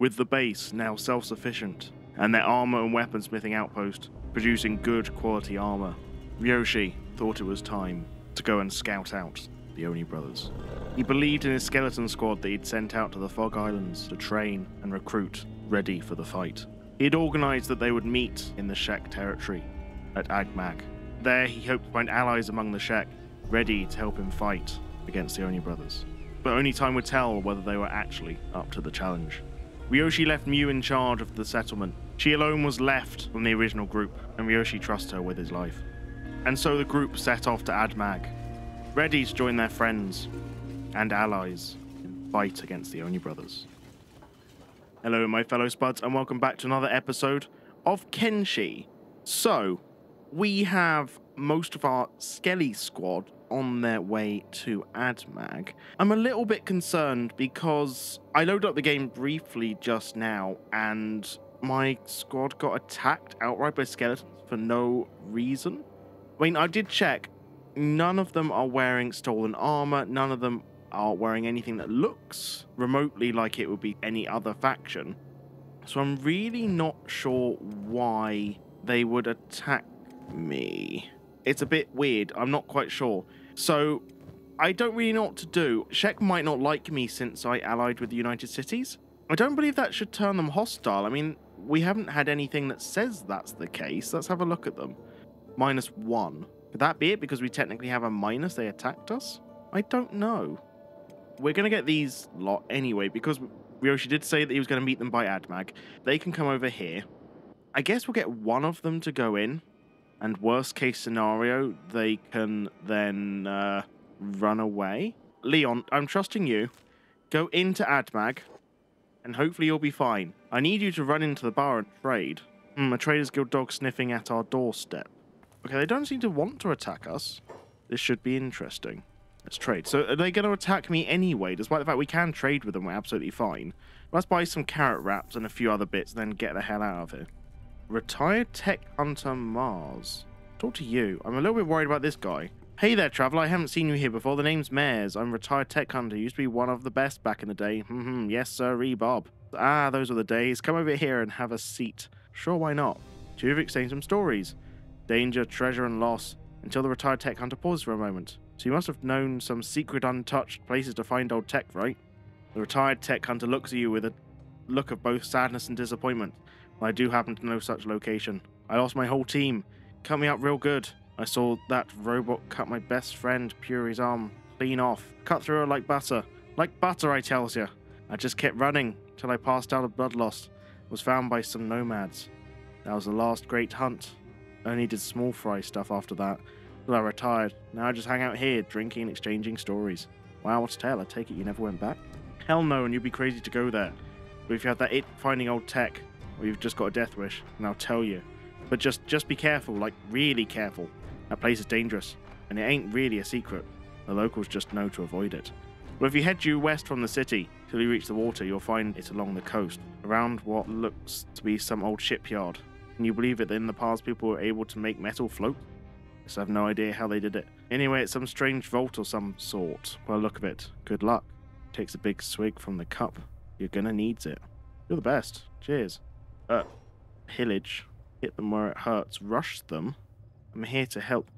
with the base now self-sufficient and their armor and weaponsmithing outpost producing good quality armor, Ryoshi thought it was time to go and scout out the Oni brothers. He believed in his skeleton squad that he'd sent out to the Fog Islands to train and recruit, ready for the fight. He had organized that they would meet in the Shek territory at Agmag. There he hoped to find allies among the Shek, ready to help him fight against the Oni brothers. But only time would tell whether they were actually up to the challenge. Ryoshi left Mew in charge of the settlement. She alone was left from the original group, and Ryoshi trusted her with his life. And so the group set off to Admag, ready to join their friends and allies in the fight against the Oni brothers. Hello, my fellow Spuds, and welcome back to another episode of Kenshi. So, we have most of our Skelly squad on their way to Admag. I'm a little bit concerned because I loaded up the game briefly just now and my squad got attacked outright by skeletons for no reason. I mean, I did check. None of them are wearing stolen armor. None of them are wearing anything that looks remotely like it would be any other faction. So I'm really not sure why they would attack me. It's a bit weird. I'm not quite sure. So I don't really know what to do. Shek might not like me since I allied with the United Cities. I don't believe that should turn them hostile. I mean, we haven't had anything that says that's the case. Let's have a look at them. -1. Could that be it because we technically have a minus? They attacked us? I don't know. We're going to get these lot anyway because Ryoshi did say that he was going to meet them by Admag. They can come over here. I guess we'll get one of them to go in. And worst case scenario, they can then run away. Leon, I'm trusting you. Go into Admag and hopefully you'll be fine. I need you to run into the bar and trade. A Trader's Guild dog sniffing at our doorstep. Okay, they don't seem to want to attack us. This should be interesting. Let's trade. So are they going to attack me anyway? Despite the fact we can trade with them, we're absolutely fine. Let's buy some carrot wraps and a few other bits, then get the hell out of here. Retired Tech Hunter Mars. Talk to you. I'm a little bit worried about this guy. Hey there, Traveller. I haven't seen you here before. The name's Mares. I'm retired Tech Hunter. Used to be one of the best back in the day. Yes, sir, Rebob. Ah, those were the days. Come over here and have a seat. Sure, why not? You've exchanged some stories. Danger, treasure, and loss. Until the retired Tech Hunter pauses for a moment. So you must have known some secret untouched places to find old tech, right? The retired Tech Hunter looks at you with a look of both sadness and disappointment. Well, I do happen to know such location. I lost my whole team. Cut me up real good. I saw that robot cut my best friend, Puri's arm, clean off. Cut through her like butter. Like butter, I tells ya. I just kept running till I passed out of blood loss. Was found by some nomads. That was the last great hunt. Only did small fry stuff after that. Till I retired. Now I just hang out here, drinking and exchanging stories. Wow, what's a tale? I take it you never went back? Hell no, and you'd be crazy to go there. But if you have that it finding old tech, or you've just got a death wish, and I'll tell you. But just be careful, like really careful. That place is dangerous, and it ain't really a secret. The locals just know to avoid it. Well, if you head due west from the city, till you reach the water, you'll find it's along the coast, around what looks to be some old shipyard. Can you believe it that in the past people were able to make metal float? Yes, I have no idea how they did it. Anyway, it's some strange vault or some sort. Well, look of it. Good luck. Takes a big swig from the cup. You're gonna needs it. You're the best. Cheers. Pillage. Hit them where it hurts. Rush them. I'm here to help.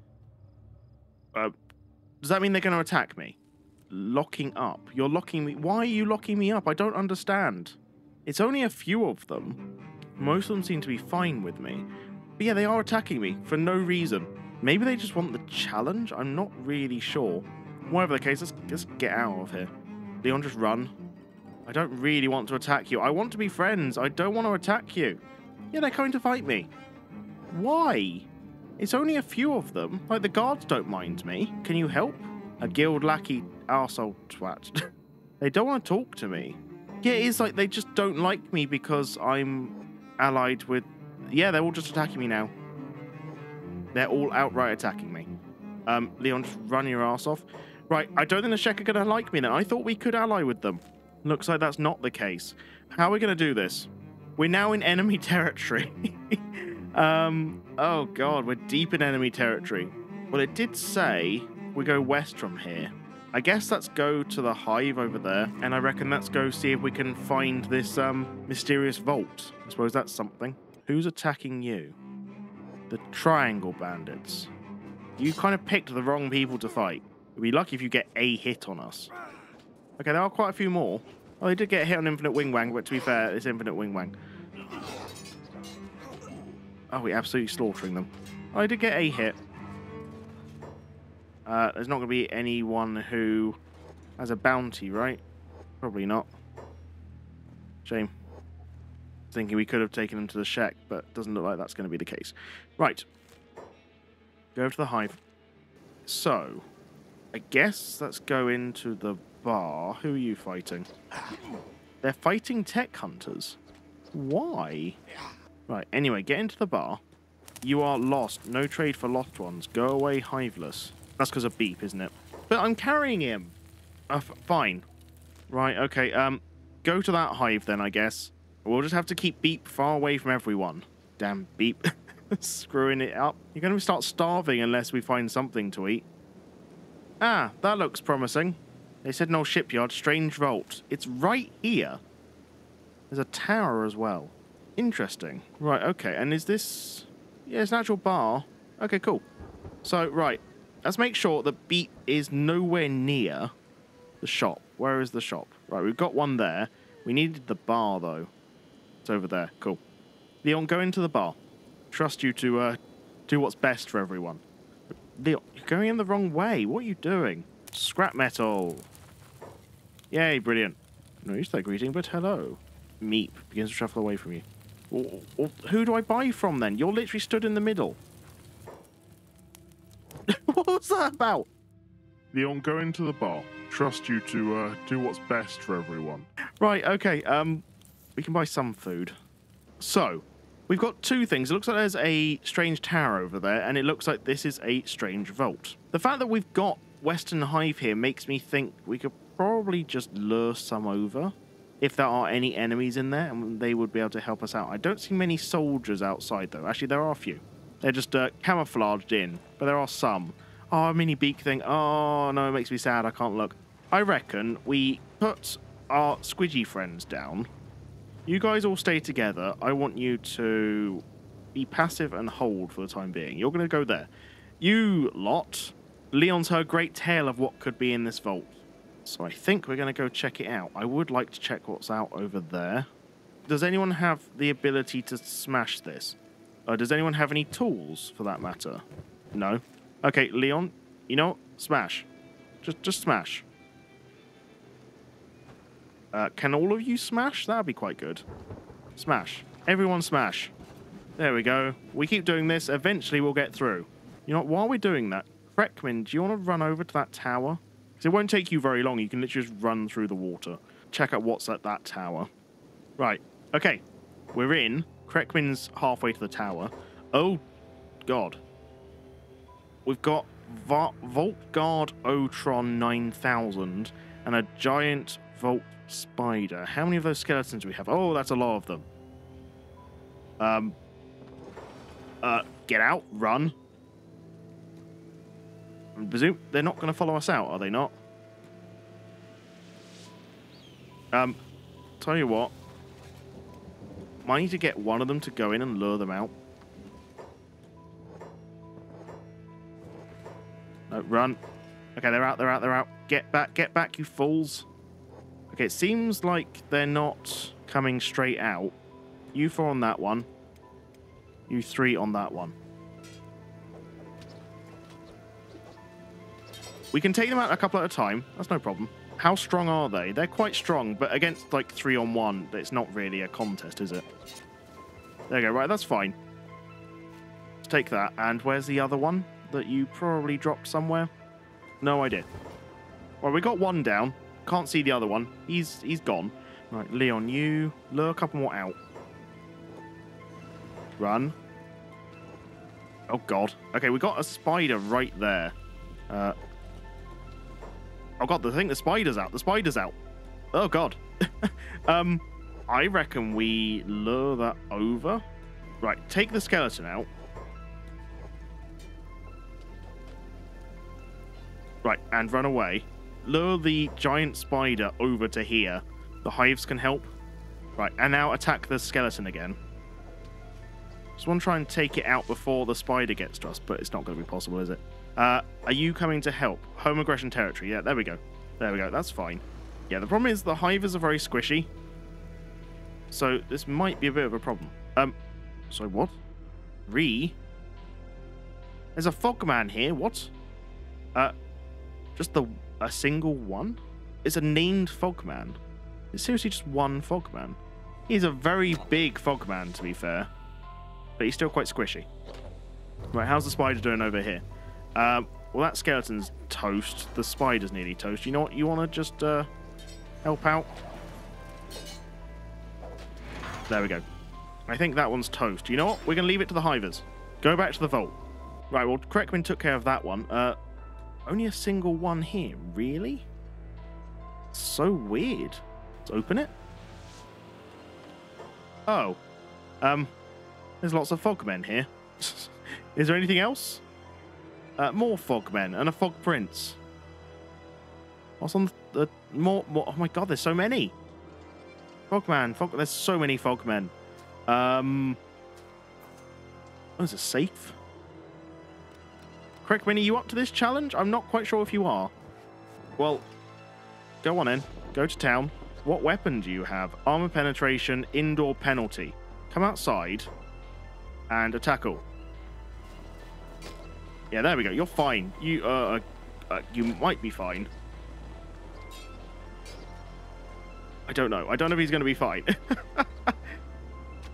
Does that mean they're gonna attack me? Locking up. You're locking me. Why are you locking me up? I don't understand. It's only a few of them. Most of them seem to be fine with me. But yeah, they are attacking me for no reason. Maybe they just want the challenge? I'm not really sure. Whatever the case, let's just get out of here. Leon, just run. I don't really want to attack you. I want to be friends. I don't want to attack you. Yeah, they're coming to fight me. Why? It's only a few of them. Like, the guards don't mind me. Can you help? A guild lackey arsehole twat. They don't want to talk to me. Yeah, it is like they just don't like me because I'm allied with... Yeah, they're all just attacking me now. They're all outright attacking me. Leon, just run your ass off. Right, I don't think the Shek are going to like me then. I thought we could ally with them. Looks like that's not the case. How are we going to do this? We're now in enemy territory. Oh, God, we're deep in enemy territory. Well, it did say we go west from here. I guess let's go to the hive over there, and I reckon let's go see if we can find this mysterious vault. I suppose that's something. Who's attacking you? The triangle bandits. You kind of picked the wrong people to fight. We'd be lucky if you get a hit on us. Okay, there are quite a few more. Oh, they did get a hit on Infinite Wingwang, but to be fair, it's Infinite Wingwang. Oh, we're absolutely slaughtering them. Oh, they did get a hit. There's not going to be anyone who has a bounty, right? Probably not. Shame. Thinking we could have taken them to the Shek, but doesn't look like that's going to be the case. Right. Go to the hive. So, I guess let's go into the bar. Who are you fighting? They're fighting tech hunters. Why? Right, anyway, get into the bar. You are lost. No trade for lost ones. Go away, hiveless. That's because of Beep, isn't it? But I'm carrying him. Fine. Right, okay. Go to that hive then, I guess. We'll just have to keep Beep far away from everyone. Damn Beep. Screwing it up. You're going to start starving unless we find something to eat. Ah, that looks promising. They said no shipyard. Strange vault. It's right here. There's a tower as well. Interesting. Right, okay. And is this... Yeah, it's an actual bar. Okay, cool. So, right. Let's make sure that Beep is nowhere near the shop. Where is the shop? Right, we've got one there. We needed the bar, though. It's over there. Cool. Leon, go into the bar. Trust you to do what's best for everyone. Leon, you're going in the wrong way. What are you doing? Scrap metal. Yay, brilliant. No use that greeting, but hello. Meep begins to shuffle away from you. Or who do I buy from, then? You're literally stood in the middle. What was that about? Leon, go into the bar. Trust you to do what's best for everyone. Right, okay. We can buy some food. So, we've got two things. It looks like there's a strange tower over there, and it looks like this is a strange vault. The fact that we've got Western Hive here makes me think we could probably just lure some over if there are any enemies in there, and they would be able to help us out. I don't see many soldiers outside, though. Actually, there are a few. They're just camouflaged in, but there are some. Oh, a mini beak thing. Oh, no, it makes me sad. I can't look. I reckon we put our squidgy friends down. You guys all stay together. I want you to be passive and hold for the time being. You're going to go there. You lot. Leon's heard great tale of what could be in this vault. So I think we're going to go check it out. I would like to check what's out over there. Does anyone have the ability to smash this? Does anyone have any tools, for that matter? No? Okay, Leon, you know what? Smash. Just smash. Can all of you smash? That'd be quite good. Smash. Everyone smash. There we go. We keep doing this. Eventually, we'll get through. You know what? While we're doing that, Krekman, do you want to run over to that tower? Because it won't take you very long. You can literally just run through the water. Check out what's at that tower. Right. Okay. We're in. Krekman's halfway to the tower. Oh, God. We've got Vault Guard O-Tron 9000 and a giant Vault Spider. How many of those skeletons do we have? Oh, that's a lot of them. Get out. Run. I presume they're not going to follow us out, are they not? Tell you what. Might need to get one of them to go in and lure them out. No, run. Okay, they're out, they're out, they're out. Get back, you fools. Okay, it seems like they're not coming straight out. You four on that one. You three on that one. We can take them out a couple at a time. That's no problem. How strong are they? They're quite strong, but against, like, 3-on-1, it's not really a contest, is it? There you go. Right, that's fine. Let's take that. And where's the other one that you probably dropped somewhere? No idea. Well, we got one down. Can't see the other one. He's gone. Right, Leon, you lure a couple more out. Run. Oh, God. Okay, we got a spider right there. Oh, God, I think the spider's out. The spider's out. Oh, God. I reckon we lure that over. Right, take the skeleton out. Right, and run away. lure the giant spider over to here. The hives can help. Right, and now attack the skeleton again. Just want to try and take it out before the spider gets to us, but it's not going to be possible, is it? Are you coming to help? Home aggression territory. Yeah, there we go. There we go. That's fine. Yeah, the problem is the hivers are very squishy. So this might be a bit of a problem. So what? There's a fogman here. What? Just a single one? It's a named fogman. It's seriously just one fogman. He's a very big fogman, to be fair. But he's still quite squishy. Right, how's the spider doing over here? Well, that skeleton's toast. The spider's nearly toast. You know what? You want to just help out? There we go. I think that one's toast. You know what? We're going to leave it to the hivers. Go back to the vault. Right, well, Crackman took care of that one. Only a single one here. Really? So weird. Let's open it. Oh. There's lots of fogmen here. Is there anything else? More fogmen and a fog prince. What's on the more? Oh my god, there's so many. There's so many fogmen. Oh, there's a safe. Crackman, are you up to this challenge? I'm not quite sure if you are. Well, go on in. Go to town. What weapon do you have? Armor penetration, indoor penalty. Come outside. And a tackle. Yeah, there we go. You're fine. You you might be fine. I don't know. I don't know if he's going to be fine.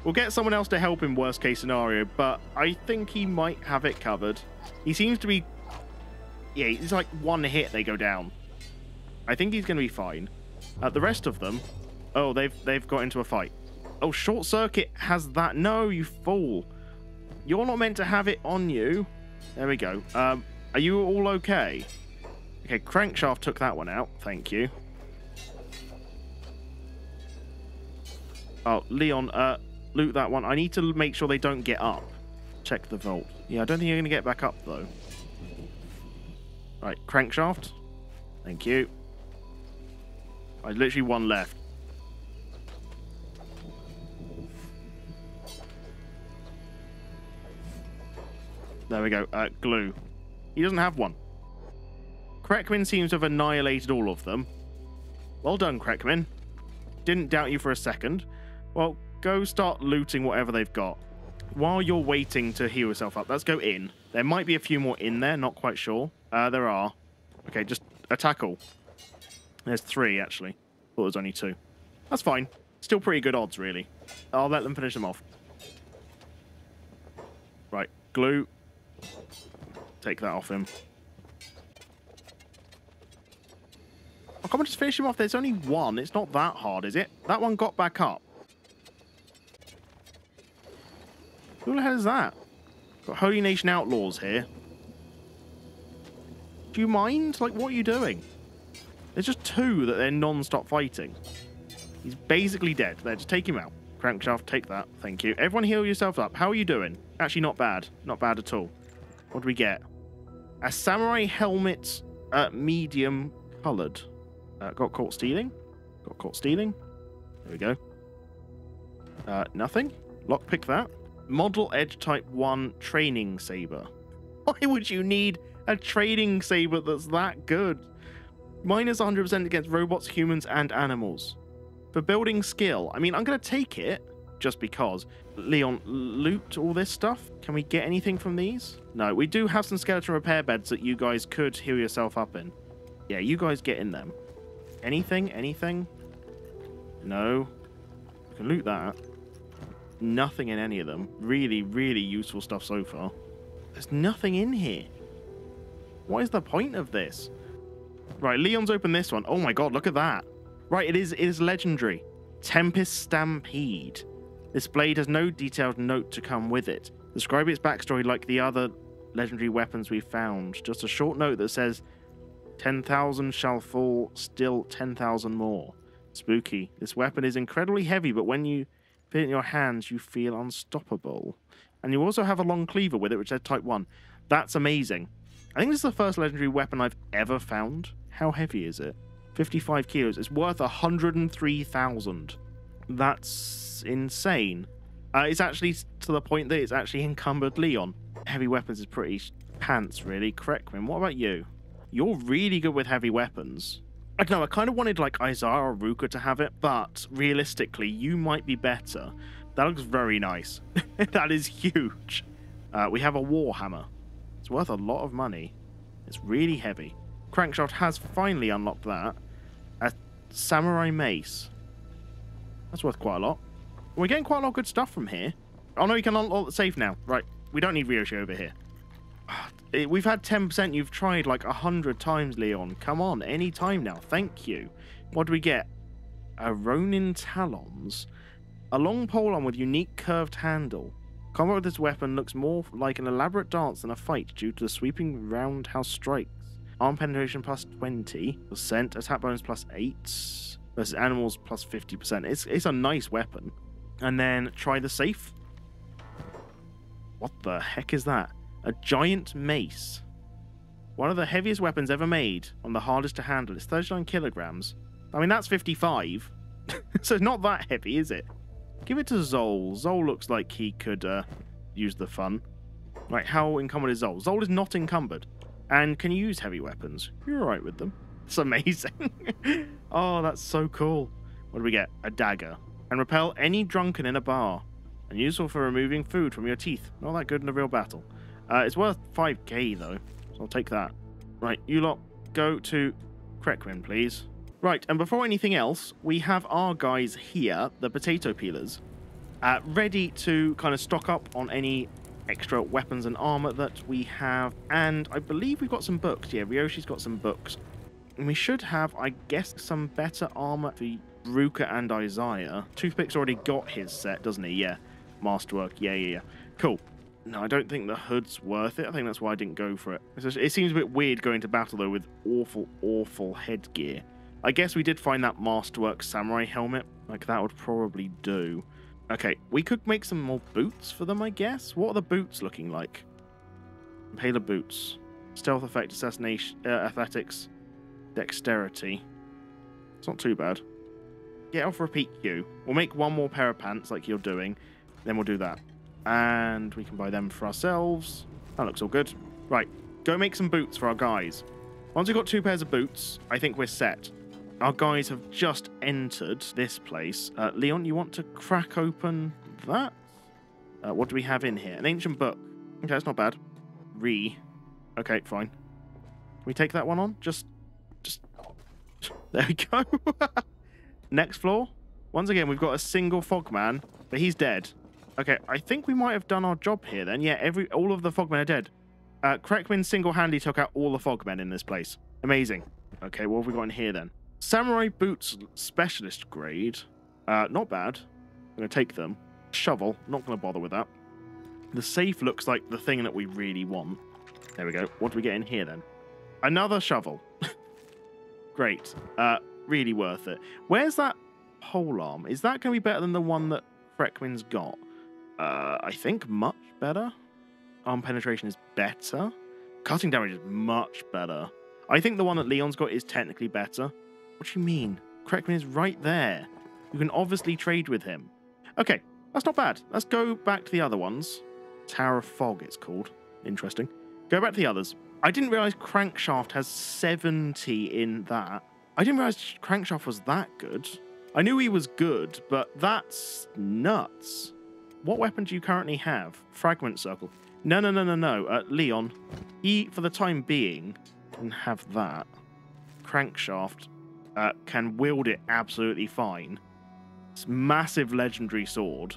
We'll get someone else to help him, worst case scenario, but I think he might have it covered. He seems to be... Yeah, it's like one hit they go down. I think he's going to be fine. The rest of them... Oh, they've got into a fight. Oh, Short Circuit has that. No, you fool. You're not meant to have it on you. There we go. Are you all okay? Okay, Crankshaft took that one out. Thank you. Oh, Leon, loot that one. I need to make sure they don't get up. Check the vault. Yeah, I don't think you're going to get back up, though. Right, Crankshaft. Thank you. Right, literally one left. There we go. Glue. He doesn't have one. Krekman seems to have annihilated all of them. Well done, Krekman. Didn't doubt you for a second. Well, go start looting whatever they've got. While you're waiting to heal yourself up, let's go in. There might be a few more in there. Not quite sure. There are. Okay, just a tackle. There's three, actually. Thought it was only two. That's fine. Still pretty good odds, really. I'll let them finish them off. Right. Glue. Take that off him. Oh, come on, just finish him off. There's only one. It's not that hard, is it? That one got back up. Who the hell is that? Got Holy Nation Outlaws here. Do you mind? Like, what are you doing? There's just two that they're non-stop fighting. He's basically dead. There, just take him out. Crankshaft, take that. Thank you. Everyone heal yourself up. How are you doing? Actually, not bad. Not bad at all. What do we get? A samurai helmet, medium coloured. Got caught stealing. Got caught stealing. There we go. Nothing. Lockpick that. Model Edge Type 1 training saber. Why would you need a training saber that's that good? Minus 100% against robots, humans, and animals. For building skill. I mean, I'm going to take it. Just because. Leon, loot all this stuff. Can we get anything from these? No, we do have some skeleton repair beds that you guys could heal yourself up in. Yeah, you guys get in them. Anything? Anything? No. We can loot that. Nothing in any of them. Really, really useful stuff so far. There's nothing in here. What is the point of this? Right, Leon's opened this one. Oh my god, look at that. Right, it is legendary. Tempest Stampede. This blade has no detailed note to come with it. Describe its backstory like the other legendary weapons we found. Just a short note that says, 10,000 shall fall, still 10,000 more. Spooky. This weapon is incredibly heavy, but when you fit it in your hands, you feel unstoppable. And you also have a long cleaver with it, which is type 1. That's amazing. I think this is the first legendary weapon I've ever found. How heavy is it? 55 kilos. It's worth 103,000. That's insane. It's actually to the point that it's actually encumbered Leon. Heavy weapons is pretty pants, really. Crackman, what about you? You're really good with heavy weapons. I don't know, I kind of wanted like Izara or Ruka to have it, but realistically, you might be better. That looks very nice. That is huge. We have a warhammer. It's worth a lot of money. It's really heavy. Crankshaft has finally unlocked that. A samurai mace. That's worth quite a lot. We're getting quite a lot of good stuff from here. Oh no, you can unlock the safe now. Right, we don't need Ryoshi over here. We've had 10%. You've tried like 100 times, Leon. Come on, any time now. Thank you. What do we get? A Ronin Talons. A long pole arm with unique curved handle. Combat with this weapon looks more like an elaborate dance than a fight due to the sweeping roundhouse strikes. Arm penetration plus 20%. Attack bonus plus 8. Versus animals plus 50%. It's a nice weapon. And then try the safe. What the heck is that? A giant mace. One of the heaviest weapons ever made, and the hardest to handle. It's 39 kilograms. I mean, that's 55. So it's not that heavy, is it? Give it to Zol. Zol looks like he could use the fun. Right, how encumbered is Zol? Zol is not encumbered. And can you use heavy weapons? You're all right with them. It's amazing. Oh, that's so cool. What do we get? A dagger. And repel any drunken in a bar. And useful for removing food from your teeth. Not that good in a real battle. It's worth 5k, though, so I'll take that. Right, you lot, go to Krekman, please. Right, and before anything else, we have our guys here, the potato peelers, ready to kind of stock up on any extra weapons and armor that we have. And I believe we've got some books. Yeah, Ryoshi's got some books. And we should have, I guess, some better armor for Ruka and Isaiah. Toothpick's already got his set, doesn't he? Yeah, masterwork. Yeah. Cool. No, I don't think the hood's worth it. I think that's why I didn't go for it. It seems a bit weird going to battle, though, with awful, awful headgear. I guess we did find that masterwork samurai helmet. Like, that would probably do. Okay, we could make some more boots for them, I guess. What are the boots looking like? Impaler boots. Stealth effect, assassination, athletics, dexterity. It's not too bad. Get off repeat you. We'll make one more pair of pants like you're doing. Then we'll do that. And we can buy them for ourselves. That looks all good. Right, go make some boots for our guys. Once we've got two pairs of boots, I think we're set. Our guys have just entered this place. Leon, you want to crack open that? What do we have in here? An ancient book. Okay, that's not bad. Okay, fine. Can we take that one on? Just... There we go. Next floor. Once again, we've got a single Fogman, but he's dead. Okay, I think we might have done our job here then. Yeah, all of the Fogmen are dead. Crackman single-handedly took out all the Fogmen in this place. Amazing. Okay, what have we got in here then? Samurai boots specialist grade. Not bad. I'm going to take them. Shovel. Not going to bother with that. The safe looks like the thing that we really want. There we go. What do we get in here then? Another shovel. Great. Really worth it. Where's that pole arm? Is that going to be better than the one that Crackman's got? I think much better. Arm penetration is better. Cutting damage is much better. I think the one that Leon's got is technically better. What do you mean? Crackman is right there. You can obviously trade with him. Okay, that's not bad. Let's go back to the other ones. Tower of Fog, it's called. Interesting. Go back to the others. I didn't realise Crankshaft has 70 in that. I didn't realise Crankshaft was that good. I knew he was good, but that's nuts. What weapon do you currently have? Fragment circle. No. Leon, he, for the time being, can have that. Crankshaft can wield it absolutely fine. It's massive legendary sword.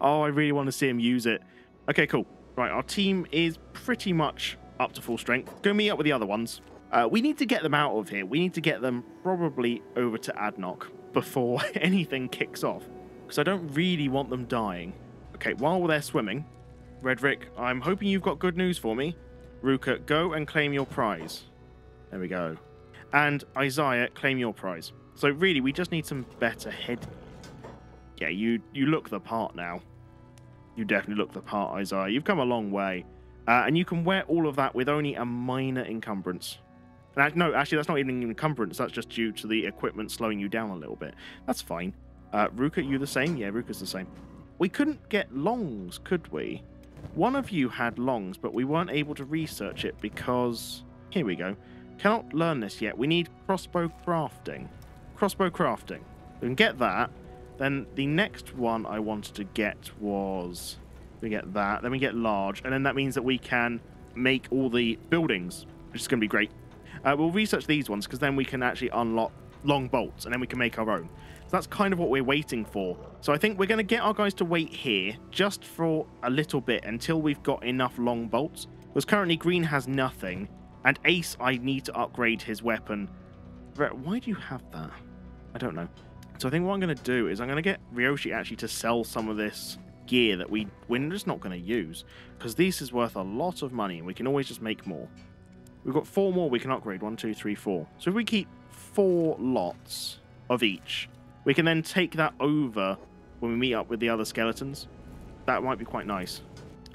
Oh, I really want to see him use it. Okay, cool. Right, our team is pretty much up to full strength. Go meet up with the other ones. We need to get them out of here. We need to get them probably over to Admag before anything kicks off. Because I don't really want them dying. Okay, while they're swimming, Redrick, I'm hoping you've got good news for me. Ruka, go and claim your prize. There we go. And Isaiah, claim your prize. So really, we just need some better head. Yeah, you look the part now. You definitely look the part, Isaiah. You've come a long way. And you can wear all of that with only a minor encumbrance. And no, actually, that's not even an encumbrance. That's just due to the equipment slowing you down a little bit. That's fine. Ruka, you the same? Yeah, Ruka's the same. We couldn't get longs, could we? One of you had longs, but we weren't able to research it because... Here we go. Cannot learn this yet. We need crossbow crafting. Crossbow crafting. We can get that. Then the next one I wanted to get was... We get that. Then we get large. And then that means that we can make all the buildings, which is going to be great. We'll research these ones because then we can actually unlock long bolts and then we can make our own. So that's kind of what we're waiting for. So I think we're going to get our guys to wait here just for a little bit until we've got enough long bolts. Because currently Green has nothing. And Ace, I need to upgrade his weapon. Why do you have that? I don't know. So I think what I'm going to do is I'm going to get Ryoshi actually to sell some of this gear that we're just not going to use. Because this is worth a lot of money and we can always just make more. We've got 4 more we can upgrade. 1, 2, 3, 4. So if we keep 4 lots of each, we can then take that over when we meet up with the other skeletons. That might be quite nice.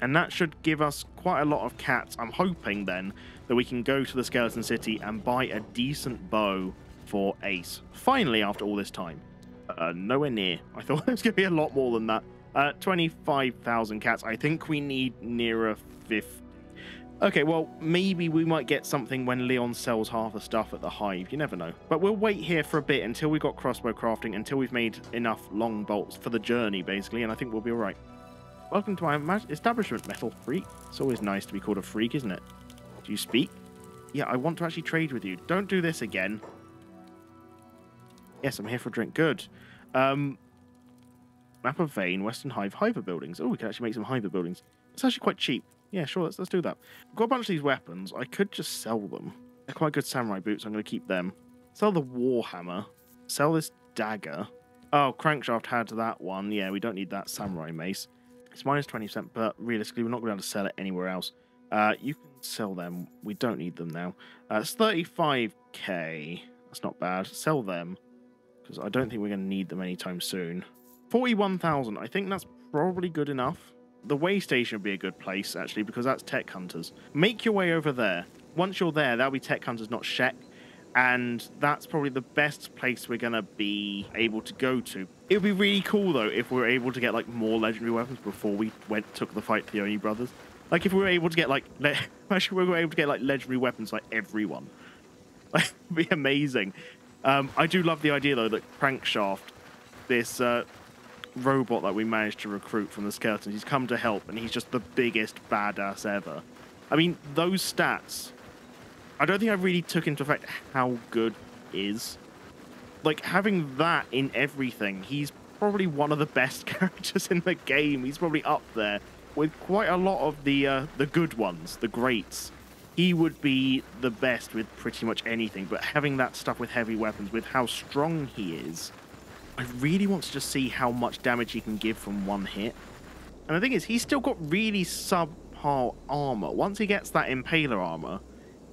And that should give us quite a lot of cats. I'm hoping then that we can go to the skeleton city and buy a decent bow for Ace. Finally, after all this time. Nowhere near. I thought it was going to be a lot more than that. 25,000 cats. I think we need nearer 50. Okay, well, maybe we might get something when Leon sells half the stuff at the Hive. You never know. But we'll wait here for a bit until we've got crossbow crafting, until we've made enough long bolts for the journey, basically, and I think we'll be all right. Welcome to my establishment, Metal Freak. It's always nice to be called a freak, isn't it? Do you speak? Yeah, I want to actually trade with you. Don't do this again. Yes, I'm here for a drink. Good. Map of Vain, Western Hive, Hyper Buildings. Oh, we can actually make some Hyper Buildings. It's actually quite cheap. Yeah, sure, let's do that. I've got a bunch of these weapons. I could just sell them. They're quite good samurai boots. I'm going to keep them. Sell the warhammer. Sell this dagger. Oh, Crankshaft had that one. Yeah, we don't need that samurai mace. It's minus 20%, but realistically, we're not going to be able to sell it anywhere else. You can sell them. We don't need them now. It's 35k. That's not bad. Sell them, because I don't think we're going to need them anytime soon. 41,000. I think that's probably good enough. The way station would be a good place, actually, because that's Tech Hunters. Make your way over there. Once you're there, that'll be Tech Hunters, not Shek. And that's probably the best place we're going to be able to go to. It would be really cool, though, if we were able to get, like, more legendary weapons before we took the fight to the Oni Brothers. Like, if we were able to get, like... Actually, we were able to get, like, legendary weapons, like, everyone. Like, it would be amazing. I do love the idea, though, that Crankshaft, this... robot that we managed to recruit from the skeletons. He's come to help, and he's just the biggest badass ever. I mean, those stats, I don't think I really took into effect how good he is. Like, having that in everything, he's probably one of the best characters in the game. He's probably up there with quite a lot of the good ones, the greats. He would be the best with pretty much anything, but having that stuff with heavy weapons, with how strong he is, I really want to just see how much damage he can give from one hit. And the thing is, he's still got really subpar armor. Once he gets that Impaler armor,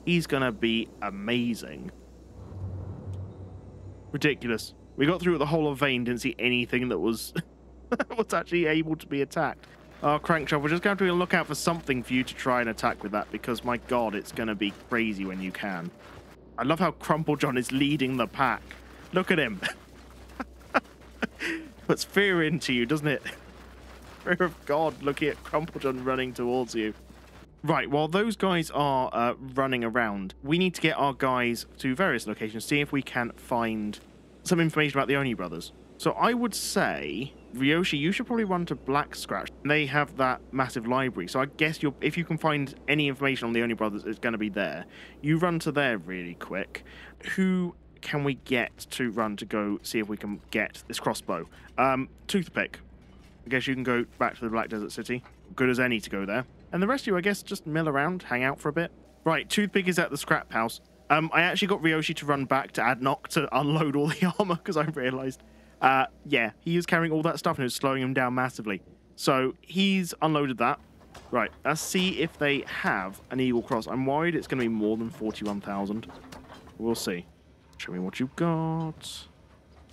he's going to be amazing. Ridiculous. We got through the whole of Vain, didn't see anything that was, that was actually able to be attacked. Oh, Crankshaft, we're just going to have to look out for something for you to try and attack with that, because, my God, it's going to be crazy when you can. I love how Crumplejohn is leading the pack. Look at him. Puts fear into you, doesn't it? Fear of God, looking at Crumplejohn running towards you. Right, while those guys are running around, we need to get our guys to various locations, see if we can find some information about the Oni Brothers. So I would say, Ryoshi, you should probably run to Black Scratch. They have that massive library, so I guess if you can find any information on the Oni Brothers, it's going to be there. You run to there really quick. Who can we get to run to go see if we can get this crossbow? Toothpick. I guess you can go back to the Black Desert City. Good as any to go there. And the rest of you, I guess, just mill around, hang out for a bit. Right, Toothpick is at the scrap house. I actually got Ryoshi to run back to Admag to unload all the armor because I realized, yeah, he was carrying all that stuff and it was slowing him down massively. So he's unloaded that. Right, let's see if they have an Eagle Cross. I'm worried it's going to be more than 41,000. We'll see. Show me what you've got.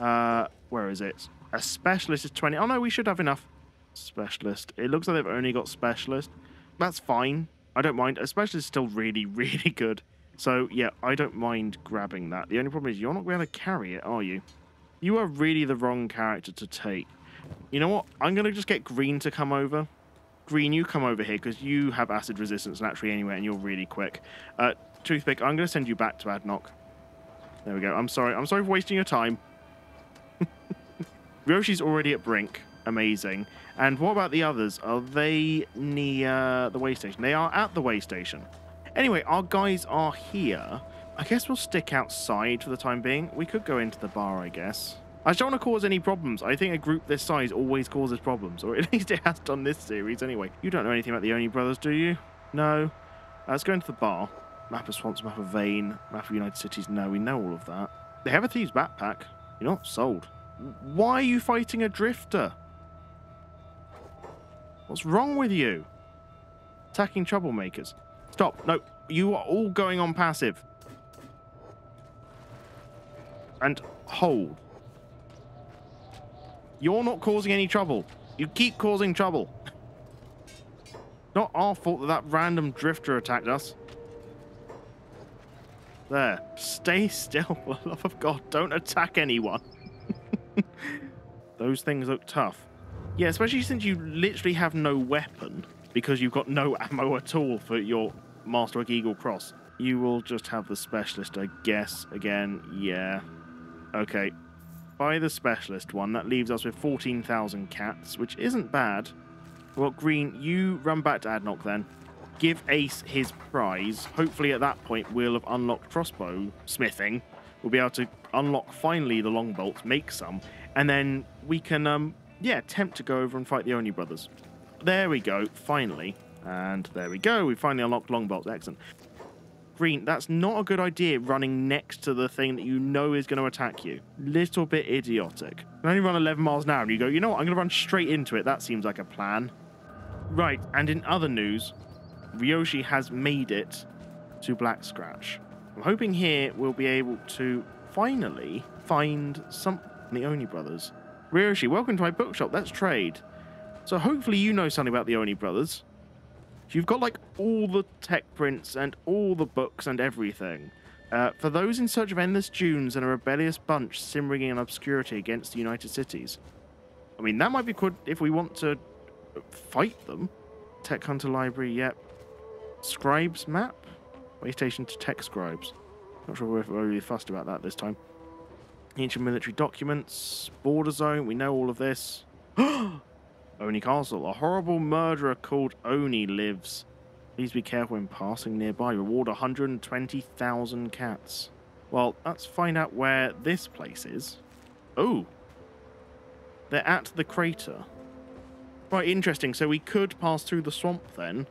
Where is it? A specialist is 20. Oh, no, we should have enough. Specialist. It looks like they've only got specialist. That's fine. I don't mind. A specialist is still really, really good. So, yeah, I don't mind grabbing that. The only problem is you're not going to carry it, are you? You are really the wrong character to take. You know what? I'm going to just get Green to come over. Green, you come over here because you have acid resistance naturally anyway and you're really quick. Toothpick, I'm going to send you back to Admag. There we go. I'm sorry. I'm sorry for wasting your time. Ryoshi's already at Brink. Amazing. And what about the others? Are they near the way station? They are at the way station. Anyway, our guys are here. I guess we'll stick outside for the time being. We could go into the bar, I guess. I don't want to cause any problems. I think a group this size always causes problems, or at least it has done this series anyway. You don't know anything about the Oni Brothers, do you? No. Let's go into the bar. Map of Swamps, map of Vain, map of United Cities. No, we know all of that. They have a thieves' backpack. You're not sold. Why are you fighting a drifter? What's wrong with you? Attacking troublemakers. Stop. No, you are all going on passive. And hold. You're not causing any trouble. You keep causing trouble. Not our fault that that random drifter attacked us. There. Stay still, for the love of God. Don't attack anyone. Those things look tough. Yeah, especially since you literally have no weapon because you've got no ammo at all for your Masterwork Eagle Cross. You will just have the Specialist, I guess, again. Yeah. Okay. Buy the Specialist one. That leaves us with 14,000 cats, which isn't bad. Well, Green, you run back to Admag then. Give Ace his prize. Hopefully at that point we'll have unlocked crossbow smithing. We'll be able to unlock finally the long bolts, make some, and then we can... yeah, attempt to go over and fight the Oni Brothers. There we go, finally. And there we go, we finally unlocked Longbolt. Excellent. Green, that's not a good idea, running next to the thing that you know is going to attack you. Little bit idiotic. You can only run 11 miles an hour and you go, you know what, I'm going to run straight into it. That seems like a plan. Right, and in other news, Ryoshi has made it to Black Scratch. I'm hoping here we'll be able to finally find something the Oni Brothers. Ryoshi, welcome to my bookshop. Let's trade. So hopefully you know something about the Oni Brothers. You've got, like, all the tech prints and all the books and everything. For those in search of endless dunes and a rebellious bunch simmering in obscurity against the United Cities. I mean, that might be good if we want to fight them. Tech Hunter Library, yep. Scribes map? Waystation to Tech Scribes. Not sure if we're really fussed about that this time. Ancient military documents, border zone, we know all of this. Oni Castle, a horrible murderer called Oni lives. Please be careful when passing nearby. Reward 120,000 cats. Well, let's find out where this place is. Oh, they're at the crater. Right, interesting. So we could pass through the swamp then.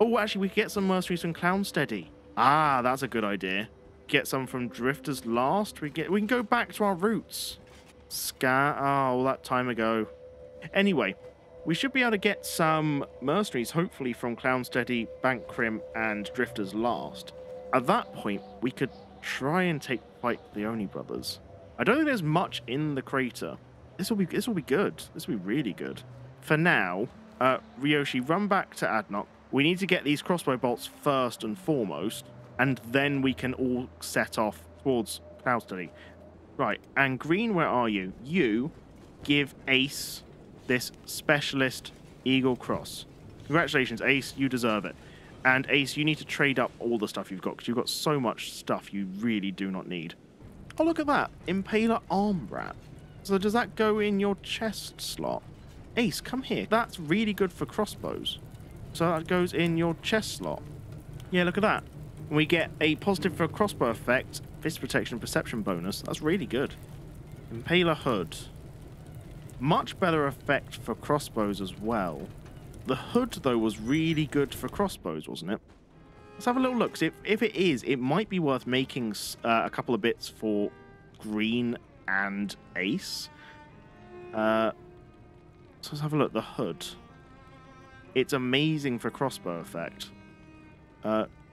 Oh, actually, we could get some mercenaries from Clownsteady. Ah, that's a good idea. Get some from Drifters Last. We can go back to our roots. All that time ago. Anyway, we should be able to get some mercenaries, hopefully, from Clownsteady, Bankrim, and Drifters Last. At that point, we could try and fight the Oni Brothers. I don't think there's much in the crater. This will be good. This will be really good. For now, Ryoshi, run back to Admag. We need to get these crossbow bolts first and foremost. And then we can all set off towards Cloudstudy. Right, and Green, where are you? You give Ace this Specialist Eagle Cross. Congratulations, Ace, you deserve it. And Ace, you need to trade up all the stuff you've got, because you've got so much stuff you really do not need. Oh, look at that. Impaler arm wrap. So does that go in your chest slot? Ace, come here. That's really good for crossbows. So that goes in your chest slot. Yeah, look at that. We get a positive for a crossbow effect, fist protection, perception bonus. That's really good. Impaler hood. Much better effect for crossbows as well. The hood, though, was really good for crossbows, wasn't it? Let's have a little look. So if it is, it might be worth making a couple of bits for Green and Ace. So let's have a look. The hood. It's amazing for crossbow effect.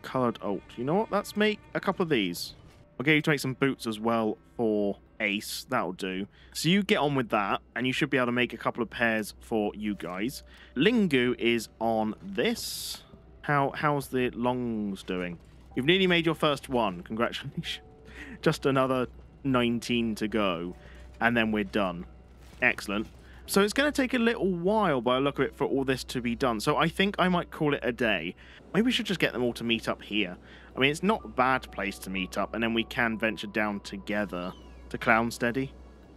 Coloured alt. You know what? Let's make a couple of these. I'll get you to make some boots as well for Ace. That'll do. So you get on with that, and you should be able to make a couple of pairs for you guys. Lingu is on this. How's the longs doing? You've nearly made your first one. Congratulations. Just another 19 to go, and then we're done. Excellent. So it's going to take a little while, by the look of it, for all this to be done. So I think I might call it a day. Maybe we should just get them all to meet up here. I mean, it's not a bad place to meet up, and then we can venture down together to Clownsteady.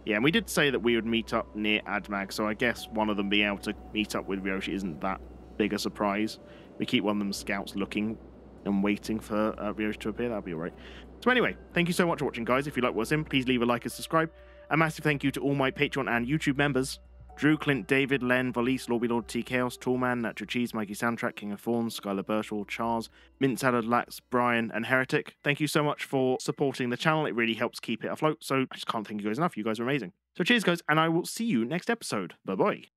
Yeah, and we did say that we would meet up near Admag, so I guess one of them being able to meet up with Ryoshi isn't that big a surprise. We keep one of them scouts looking and waiting for Ryoshi to appear. That'll be all right. So anyway, thank you so much for watching, guys. If you like what's in, please leave a like and subscribe. A massive thank you to all my Patreon and YouTube members. Drew, Clint, David, Len, Valise, Lobby Lord, T Chaos, Tallman, Natural Cheese, Mikey Soundtrack, King of Thorns, Skylar Birchall, Charles, Mint Salad, Lax, Brian, and Heretic. Thank you so much for supporting the channel. It really helps keep it afloat. So I just can't thank you guys enough. You guys are amazing. So cheers, guys, and I will see you next episode. Bye-bye.